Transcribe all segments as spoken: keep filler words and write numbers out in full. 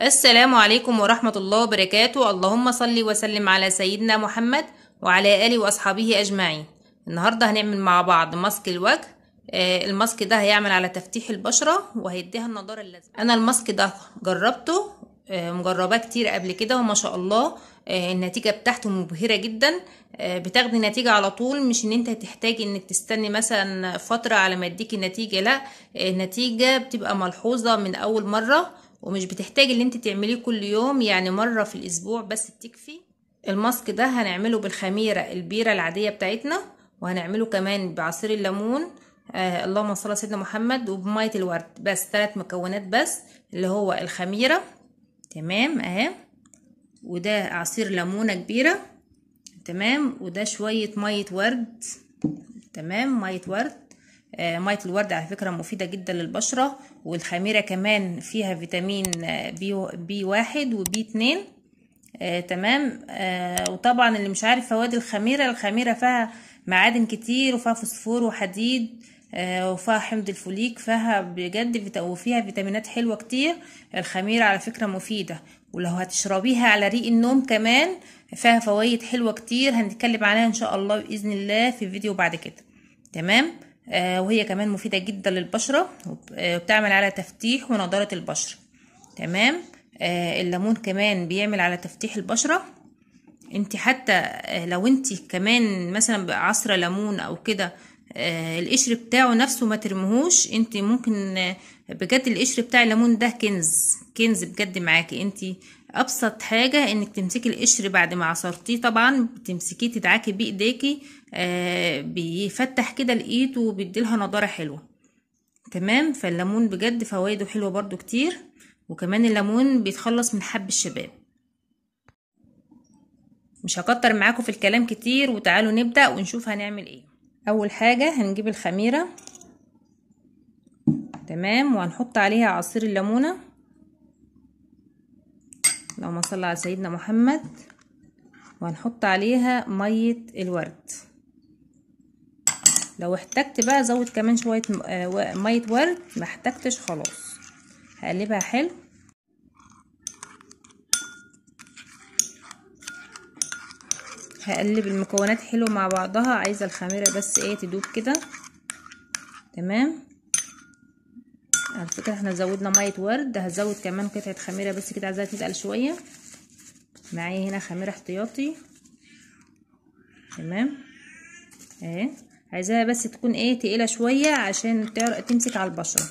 السلام عليكم ورحمة الله وبركاته. اللهم صل وسلم على سيدنا محمد وعلى آله وأصحابه أجمعين. النهاردة هنعمل مع بعض ماسك الوجه. آه الماسك ده هيعمل على تفتيح البشرة وهيديها النضارة اللازمة. أنا الماسك ده جربته آه مجرباه كتير قبل كده، وما شاء الله آه النتيجة بتاعته مبهرة جدا. آه بتاخدي نتيجة على طول، مش ان انت هتحتاجي انك تستني مثلا فترة على ما تديكي نتيجة، لا آه نتيجة بتبقى ملحوظة من أول مرة، ومش بتحتاجي اللي انت تعمليه كل يوم، يعني مرة في الاسبوع بس بتكفي. الماسك ده هنعمله بالخميرة البيرة العادية بتاعتنا، وهنعمله كمان بعصير الليمون آه اللهم صل على سيدنا محمد، وبمية الورد. بس ثلاث مكونات بس، اللي هو الخميرة تمام اهي، وده عصير ليمونة كبيرة تمام، وده شوية مية ورد تمام، مية ورد. مية الورد على فكرة مفيدة جدا للبشرة، والخميرة كمان فيها فيتامين بي واحد وبي اتنين آه تمام. آه وطبعا اللي مش عارف فوائد الخميرة، الخميرة فيها معادن كتير، وفيها فوسفور وحديد آه وفيها حمض الفوليك، فيها بجد وفيها فيتامينات حلوة كتير. الخميرة على فكرة مفيدة، ولو هتشربيها على ريق النوم كمان فيها فوائد حلوة كتير، هنتكلم عنها ان شاء الله بإذن الله في فيديو بعد كده تمام. آه وهي كمان مفيدة جدا للبشرة، وبتعمل على تفتيح ونضارة البشرة تمام. آه الليمون كمان بيعمل على تفتيح البشرة. انت حتى آه لو انت كمان مثلا عصرة ليمون او كده، آه القشر بتاعه نفسه ما ترميهوش، انت ممكن آه بجد القشر بتاع الليمون ده كنز كنز بجد معاكي. انت ابسط حاجه انك تمسكي القشر بعد ما عصرتيه، طبعا بتمسكيه تدعكي بايديكي آه بيفتح كده الايد وبيديلها نضاره حلوه تمام. فالليمون بجد فوائده حلوه برده كتير، وكمان الليمون بيتخلص من حب الشباب. مش هكتر معاكم في الكلام كتير، وتعالوا نبدا ونشوف هنعمل ايه. اول حاجه هنجيب الخميره تمام، وهنحط عليها عصير الليمونه، اللهم صل على سيدنا محمد، وهنحط عليها ميه الورد. لو احتجت بقى زود كمان شويه ميه ورد، ما احتجتش خلاص. هقلبها حلو هقلب المكونات حلو مع بعضها، عايزه الخميره بس ايه تدوب كده تمام. على فكرة احنا زودنا مية ورد، هزود كمان قطعة خميرة بس كده، عايزاها تتقل شوية. معايا هنا خميرة احتياطي تمام اهي، عايزاها بس تكون ايه تقيلة شوية عشان تمسك على البشرة.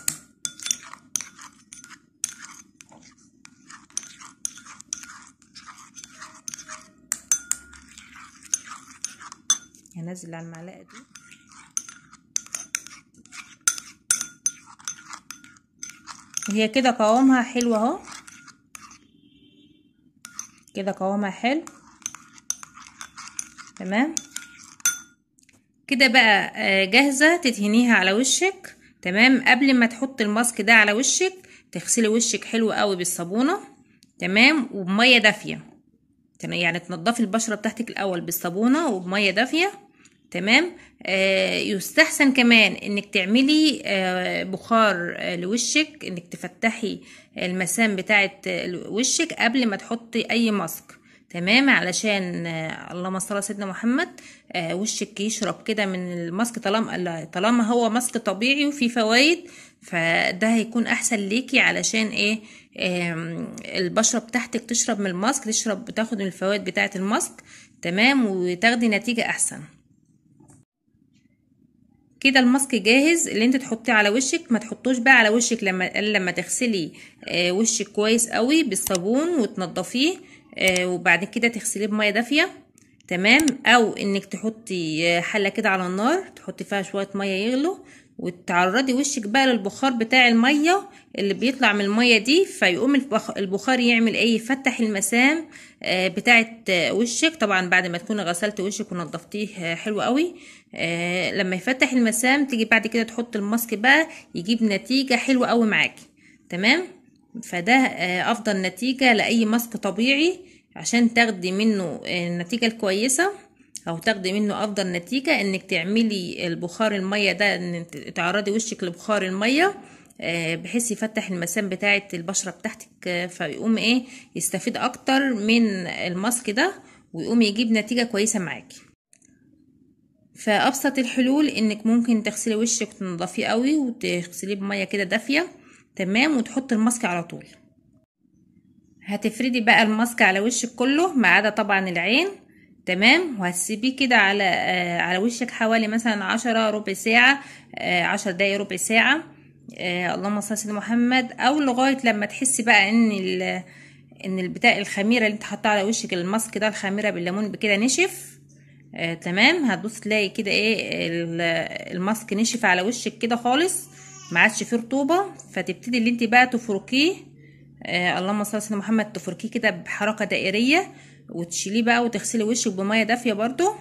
هنزل على المعلقة دي هي كده، قوامها حلو اهو، كده قوامها حلو تمام. كده بقى جاهزه تدهنيها على وشك تمام. قبل ما تحط الماسك ده على وشك تغسلي وشك حلو قوي بالصابونه تمام، وبميه دافيه، يعني تنضفي البشره بتاعتك الاول بالصابونه وبميه دافيه تمام. آه يستحسن كمان انك تعملي آه بخار آه لوشك، انك تفتحي المسام بتاعه آه وشك قبل ما تحطي اي ماسك تمام، علشان آه اللهم صل على سيدنا محمد آه وشك يشرب كده من الماسك. طالما طالما هو ماسك طبيعي وفيه فوائد، فده هيكون احسن ليكي، علشان ايه آه البشره بتاعتك تشرب من الماسك، تشرب تاخد من الفوائد بتاعه الماسك تمام، وتاخدي نتيجه احسن. كده الماسك جاهز اللي انت تحطيه على وشك. ما تحطوش بقى على وشك لما لما تغسلي آه وشك كويس قوي بالصابون وتنضفيه، آه وبعد كده تغسليه بميه دافيه تمام، او انك تحطي حله كده على النار تحطي فيها شويه ميه يغلوا، وتعرضي وشك بقى للبخار بتاع الميه اللي بيطلع من الميه دي، فيقوم البخار يعمل ايه يفتح المسام آه بتاعه وشك. طبعا بعد ما تكوني غسلتي وشك ونضفتيه حلو قوي، آه لما يفتح المسام تيجي بعد كده تحط الماسك بقى، يجيب نتيجه حلوه قوي معاكي تمام. فده آه افضل نتيجه لاي ماسك طبيعي، عشان تاخدي منه النتيجه الكويسه او تاخدي منه افضل نتيجه، انك تعملي البخار الميه ده، ان تعرضي وشك لبخار الميه بحيث يفتح المسام بتاعه البشره بتاعتك، فيقوم ايه يستفيد اكتر من الماسك ده ويقوم يجيب نتيجه كويسه معاكي. فابسط الحلول انك ممكن تغسلي وشك تنضفيه قوي وتغسليه بميه كده دافيه، تمام، وتحطي الماسك على طول. هتفردي بقى الماسك على وشك كله ما عدا طبعا العين، تمام، وهتسيبيه كده على آه على وشك حوالي مثلا عشرة ربع ساعه، آه عشر دقايق ربع ساعه، آه اللهم صل على سيدنا محمد، او لغايه لما تحسي بقى ان ان البتاع الخميره اللي انت حاطاه على وشك، الماسك ده الخميره بالليمون بكده نشف، آه تمام. هتبص تلاقي كده ايه الماسك نشف على وشك كده خالص، ما عادش فيه رطوبه، فتبتدي اللي انت بقى تفركيه، آه اللهم صل على سيدنا محمد، تفركيه كده بحركه دائريه وتشيليه بقى وتغسلي وشك بميه دافيه برضو،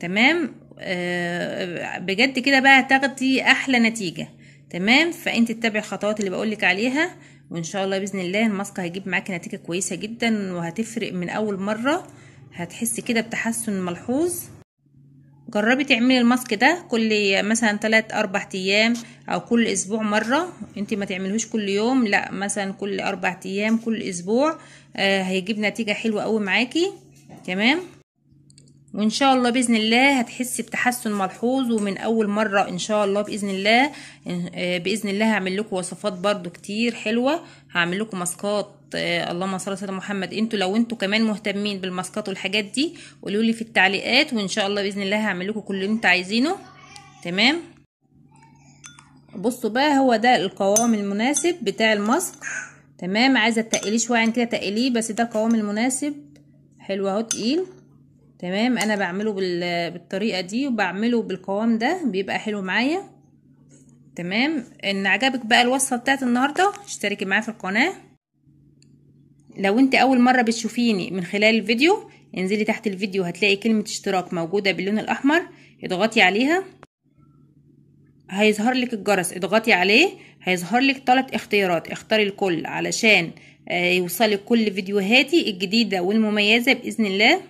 تمام. آه بجد كده بقى هتاخدي احلى نتيجه، تمام. فانت تتبعي الخطوات اللي بقولك عليها، وان شاء الله باذن الله الماسك هيجيب معاكي نتيجه كويسه جدا وهتفرق من اول مره، هتحسي كده بتحسن ملحوظ. جربي تعملي الماسك ده كل مثلا تلات اربع ايام او كل اسبوع مره، انت ما تعملهوش كل يوم، لا مثلا كل اربع ايام كل اسبوع، آه هيجيب نتيجه حلوه قوي معاكي، تمام. وان شاء الله باذن الله هتحسي بتحسن ملحوظ ومن اول مره ان شاء الله باذن الله. آه باذن الله هعمل لكم وصفات برضو كتير حلوه، هعمل لكم ماسكات، آه اللهم صل على سيدنا محمد. انتوا لو انتوا كمان مهتمين بالماسكات والحاجات دي قولوا لي في التعليقات، وان شاء الله باذن الله هعمل لكم كل اللي انتوا عايزينه، تمام. بصوا بقى هو ده القوام المناسب بتاع الماسك، تمام. عايزه تقليه شويه عن كده، تقليه بس ده القوام المناسب، حلو اهو، تقيل، تمام. انا بعمله بالطريقه دي وبعمله بالقوام ده، بيبقى حلو معايا، تمام. ان عجبك بقى الوصفه بتاعت النهارده اشتركي معايا في القناه. لو انت اول مره بتشوفيني من خلال الفيديو انزلي تحت الفيديو هتلاقي كلمه اشتراك موجوده باللون الاحمر، اضغطي عليها هيظهر لك الجرس، اضغطي عليه هيظهر لك ثلاث اختيارات، اختاري الكل علشان يوصلك كل فيديوهاتي الجديده والمميزه باذن الله.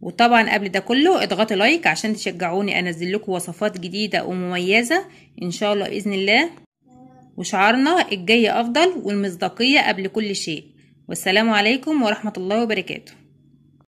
وطبعا قبل ده كله اضغطي لايك عشان تشجعوني انزل لكم وصفات جديده ومميزه ان شاء الله باذن الله. وشعارنا الجايه افضل والمصداقيه قبل كل شيء، والسلام عليكم ورحمه الله وبركاته.